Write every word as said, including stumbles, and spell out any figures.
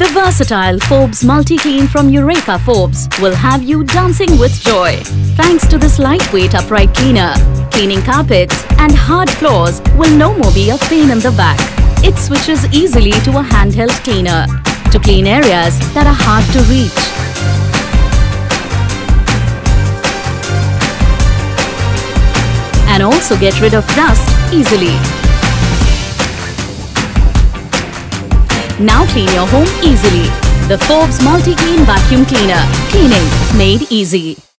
The versatile Forbes Multi-Clean from Eureka Forbes will have you dancing with joy. Thanks to this lightweight upright cleaner, cleaning carpets and hard floors will no more be a pain in the back. It switches easily to a handheld cleaner to clean areas that are hard to reach. And also get rid of dust easily. Now clean your home easily. The Forbes Multi-Clean Vacuum Cleaner. Cleaning made easy.